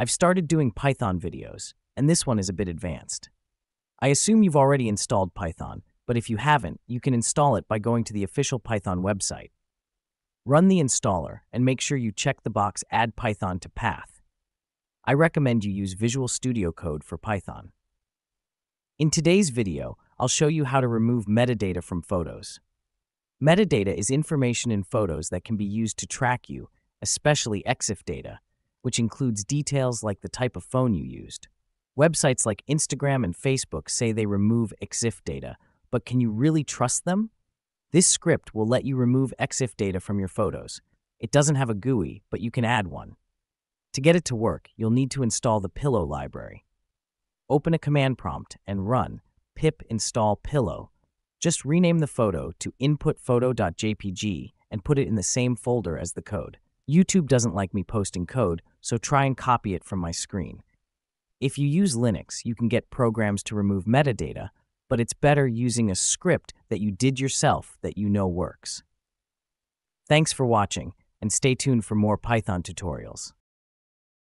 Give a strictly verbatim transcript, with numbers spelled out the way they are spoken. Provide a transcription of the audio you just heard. I've started doing Python videos, and this one is a bit advanced. I assume you've already installed Python, but if you haven't, you can install it by going to the official Python website. Run the installer and make sure you check the box Add Python to PATH. I recommend you use Visual Studio Code for Python. In today's video, I'll show you how to remove metadata from photos. Metadata is information in photos that can be used to track you, especially EXIF data, which includes details like the type of phone you used. Websites like Instagram and Facebook say they remove EXIF data, but can you really trust them? This script will let you remove EXIF data from your photos. It doesn't have a G U I, but you can add one. To get it to work, you'll need to install the Pillow library. Open a command prompt and run pip install Pillow. Just rename the photo to input photo dot J P G and put it in the same folder as the code. YouTube doesn't like me posting code, so try and copy it from my screen. If you use Linux, you can get programs to remove metadata, but it's better using a script that you did yourself that you know works. Thanks for watching, and stay tuned for more Python tutorials.